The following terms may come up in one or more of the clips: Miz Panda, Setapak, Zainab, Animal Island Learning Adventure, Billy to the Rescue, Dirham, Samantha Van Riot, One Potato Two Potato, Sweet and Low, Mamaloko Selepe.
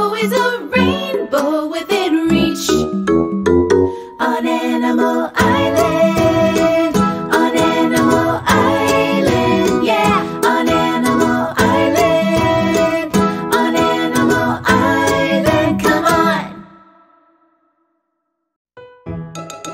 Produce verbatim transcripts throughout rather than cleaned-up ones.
always a rainbow within reach. On Animal Island, on Animal Island, yeah. On Animal Island, on Animal Island, come on.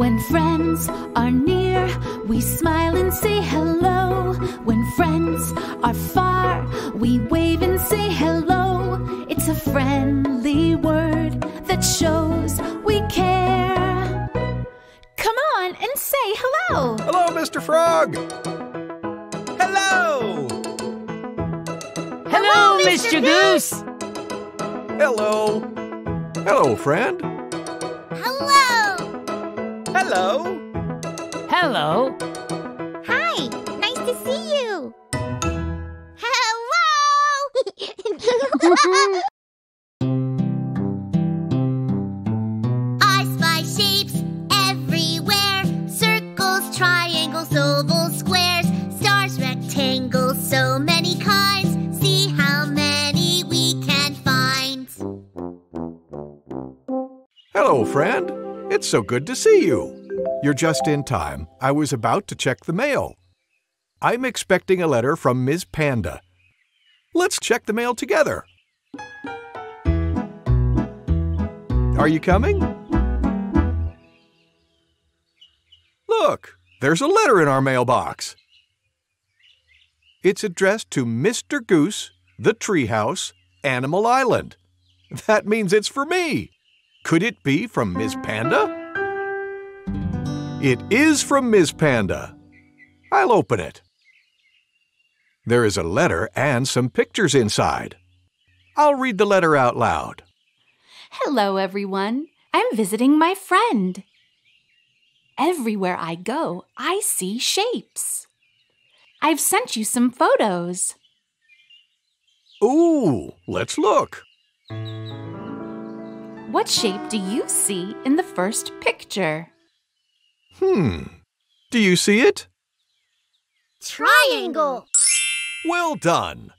When friends are near, we smile and say hello. When friends are far, we wave and say hello. It's a friendly word that shows we care. Come on and say hello. Hello, Mister Frog. Hello. Hello, hello Mister Goose. Goose. Hello. Hello, friend. Hello. Hello. Hi. Nice to see you. Hello. I spy shapes everywhere. Circles, triangles, ovals, squares, stars, rectangles, so many kinds. See how many we can find. Hello, friend. It's so good to see you. You're just in time. I was about to check the mail. I'm expecting a letter from Miz Panda. Let's check the mail together. Are you coming? Look, there's a letter in our mailbox. It's addressed to Mister Goose, the Treehouse, Animal Island. That means it's for me. Could it be from Miz Panda? It is from Miz Panda. I'll open it. There is a letter and some pictures inside. I'll read the letter out loud. Hello, everyone. I'm visiting my friend. Everywhere I go, I see shapes. I've sent you some photos. Ooh, let's look. What shape do you see in the first picture? Hmm. Do you see it? Triangle. Well done.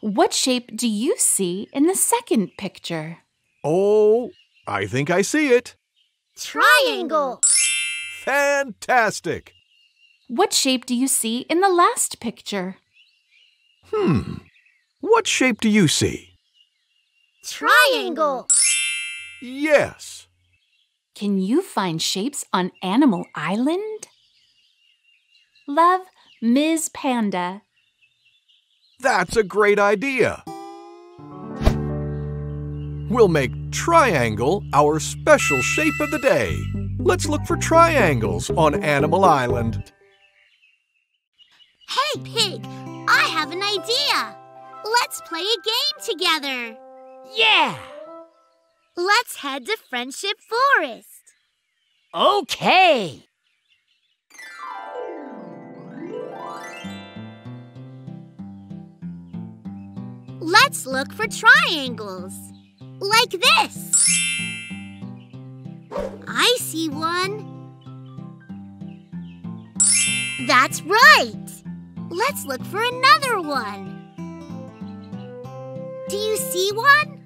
What shape do you see in the second picture? Oh, I think I see it. Triangle. Fantastic. What shape do you see in the last picture? Hmm. What shape do you see? Triangle. Yes. Can you find shapes on Animal Island? Love, Miz Panda. That's a great idea. We'll make triangle our special shape of the day. Let's look for triangles on Animal Island. Hey, Pig, I have an idea. Let's play a game together. Yeah! Let's head to Friendship Forest. Okay. Let's look for triangles. Like this. I see one. That's right. Let's look for another one. Do you see one?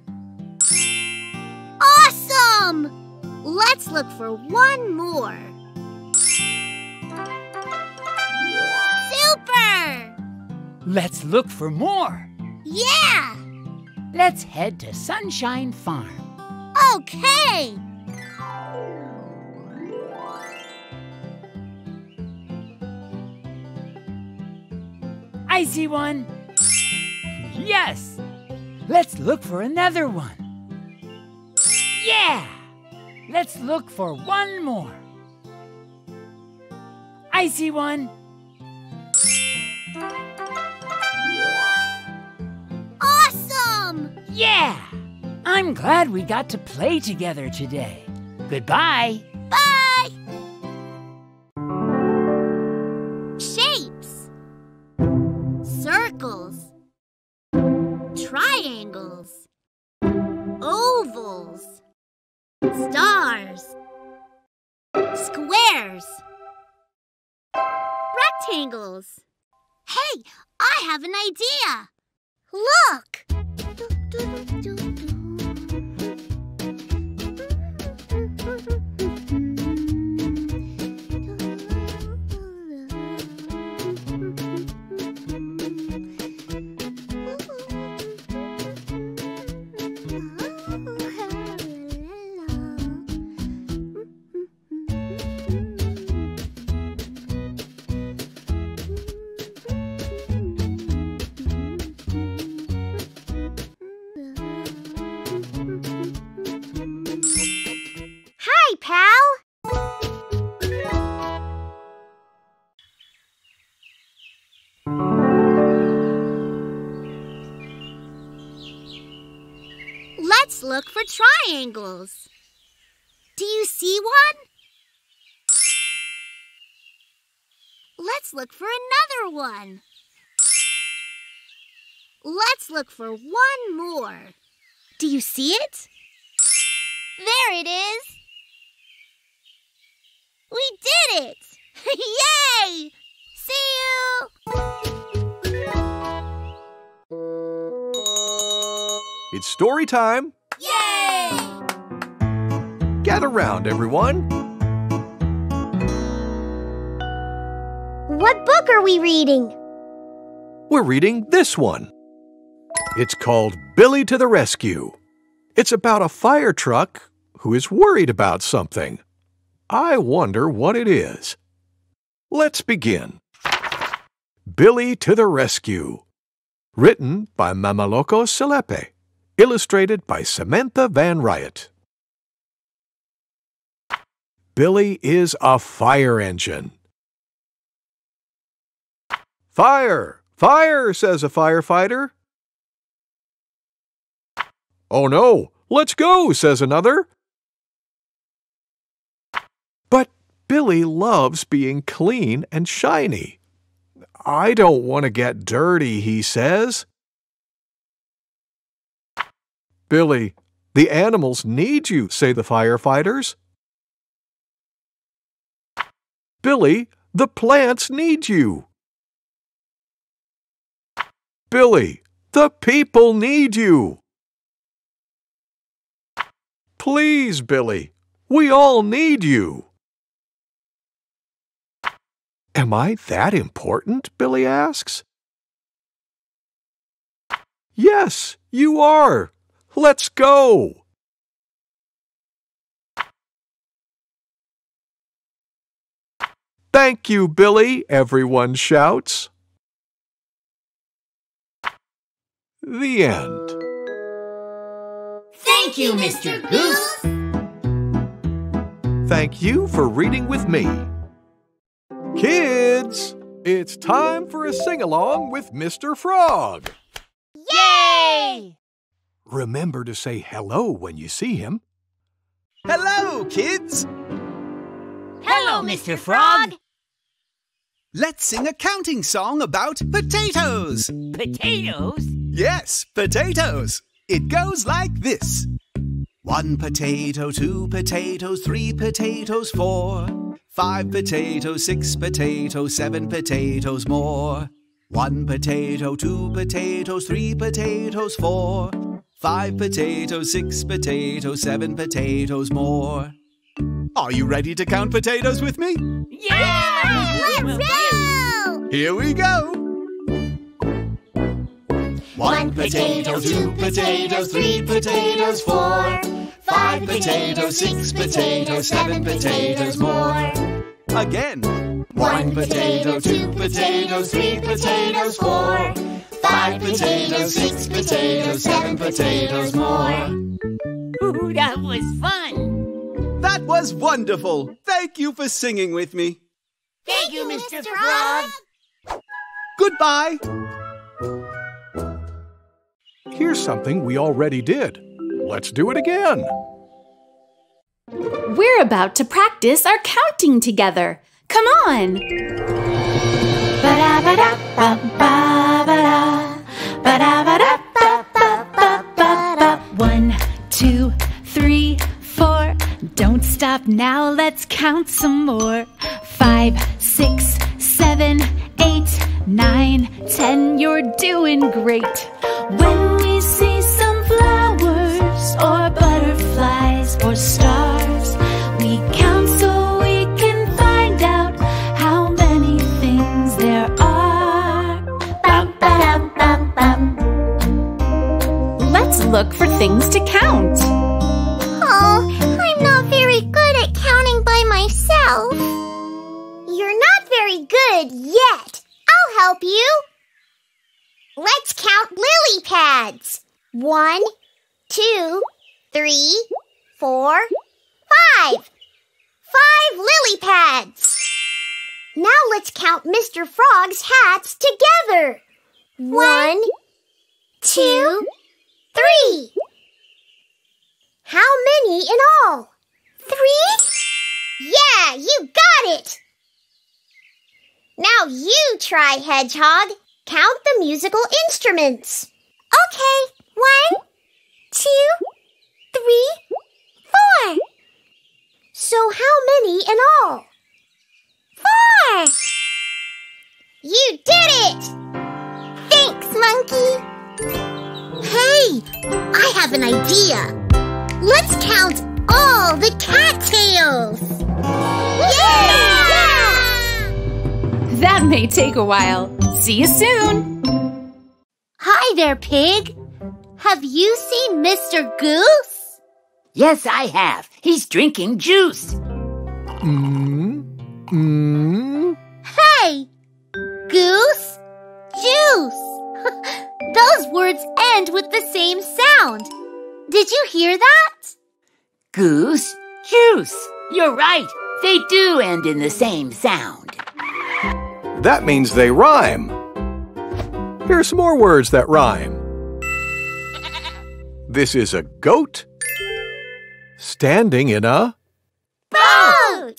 Awesome! Let's look for one more. Super! Let's look for more. Yeah! Let's head to Sunshine Farm. Okay! I see one. Yes! Let's look for another one. Yeah! Let's look for one more. I see one. Awesome! Yeah! I'm glad we got to play together today. Goodbye. Bye. Shapes. Circles. Triangles. Ovals. Stars. Squares. Rectangles. Hey, I have an idea. Look. Let's look for triangles. Do you see one? Let's look for another one. Let's look for one more. Do you see it? There it is. We did it! Yay! See you! It's story time! Yay! Gather round, everyone! What book are we reading? We're reading this one. It's called Billy to the Rescue. It's about a fire truck who is worried about something. I wonder what it is. Let's begin. Billy to the Rescue. Written by Mamaloko Selepe. Illustrated by Samantha Van Riot. Billy is a fire engine. Fire! Fire! Says a firefighter. Oh no! Let's go! Says another. But Billy loves being clean and shiny. I don't want to get dirty, he says. Billy, the animals need you, say the firefighters. Billy, the plants need you. Billy, the people need you. Please, Billy, we all need you. Am I that important? Billy asks. Yes, you are. Let's go. Thank you, Billy, everyone shouts. The end. Thank you, Mister Goose. Thank you for reading with me. Kids, it's time for a sing-along with Mister Frog. Yay! Remember to say hello when you see him. Hello, kids! Hello, Mister Frog! Let's sing a counting song about potatoes. Potatoes? Yes, potatoes. It goes like this. One potato, two potatoes, three potatoes, four. Five potatoes, six potatoes, seven potatoes more. One potato, two potatoes, three potatoes, four. Five potatoes, six potatoes, seven potatoes more. Are you ready to count potatoes with me? Yeah! Let's go! Here we go! One potato, two potatoes, three potatoes, four. Five potatoes, six potatoes, seven potatoes more. Again. One potato, two potatoes, three potatoes, four. Five potatoes, six potatoes, seven potatoes more. Ooh, that was fun. That was wonderful. Thank you for singing with me. Thank you, Mister Frog. Goodbye. Here's something we already did. Let's do it again. We're about to practice our counting together. Come on! One, two, three, four. Don't stop now, let's count some more. Five, six, seven, eight, nine, ten. You're doing great. When we see some flowers or butterflies or stars, we count so we can find out how many things there are. Bum, ba-dum, bum, bum. Let's look for things to count. Oh, I'm not very good at counting by myself. You're not very good yet. I'll help you. Let's count lily pads. One, two, three, four, five. Five lily pads. Now let's count Mister Frog's hats together. One, two, three. How many in all? Three? Yeah, you got it. Now you try, Hedgehog. Count the musical instruments. Okay, one, two, three, four. So how many in all? Four! You did it! Thanks, Monkey. Hey, I have an idea. Let's count all the cattails. Yeah! That may take a while. See you soon. Hi there, Pig. Have you seen Mister Goose? Yes, I have. He's drinking juice. Mm, mm. Hey, Goose, juice. Those words end with the same sound. Did you hear that? Goose, juice. You're right. They do end in the same sound. That means they rhyme. Here are some more words that rhyme. This is a goat standing in a boat.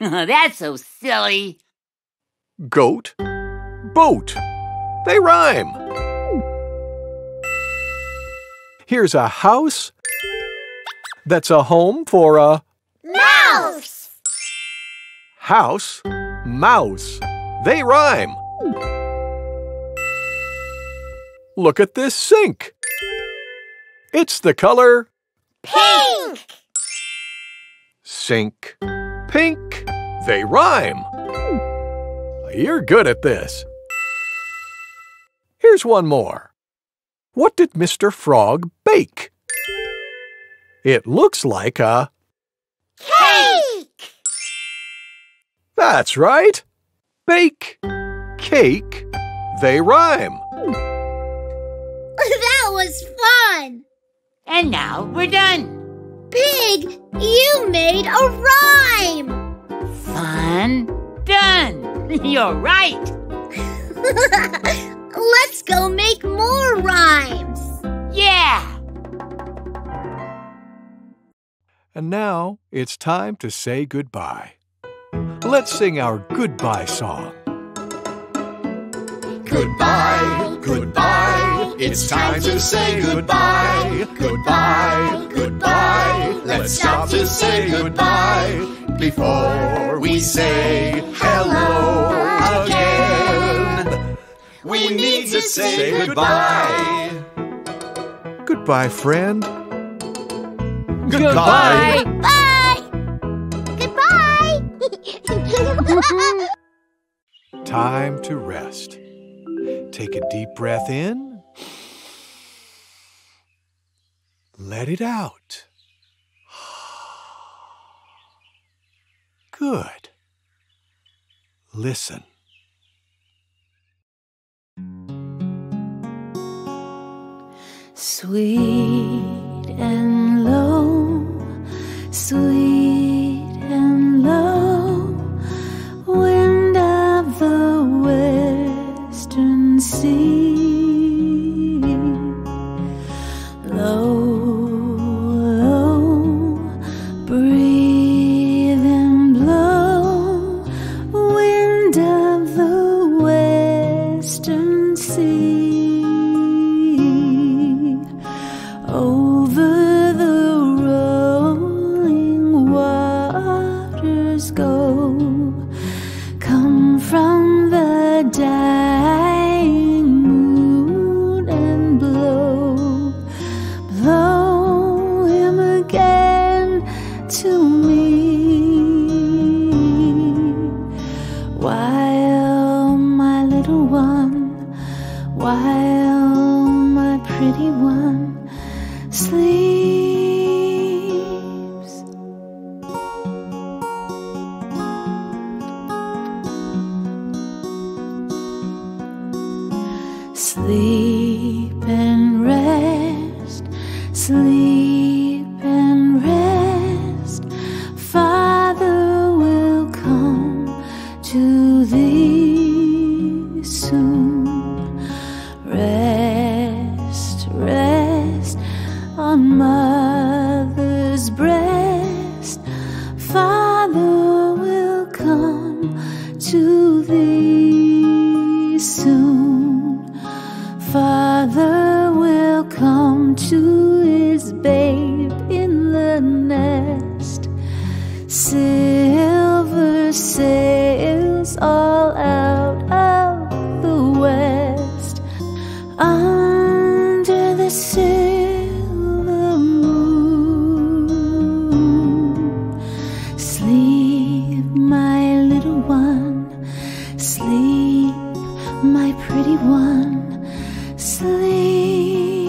That's so silly. Goat, boat. They rhyme. Here's a house that's a home for a mouse. House. Mouse. They rhyme. Look at this sink. It's the color pink. Sink, pink. They rhyme. You're good at this. Here's one more. What did Mister Frog bake? It looks like a cake. That's right. Bake, cake, they rhyme. That was fun. And now we're done. Pig, you made a rhyme. Fun, done. You're right. Let's go make more rhymes. Yeah. And now it's time to say goodbye. Let's sing our goodbye song. Goodbye, goodbye, it's time to say goodbye. Goodbye, goodbye, let's stop to say goodbye before we say hello again. We need to say goodbye. Goodbye, friend. Goodbye. Goodbye. Time to rest. Take a deep breath in. Let it out. Good. Listen. Sweet and low, sweet and low. Sea low. sleep and rest, Father will come to thee soon. Rest, rest on mother's breast, Father will come to thee soon. Father will come to his babe in the nest. Silver sails all out of the west. Under the silver moon, sleep, my little one, sleep, my pretty one, sleep.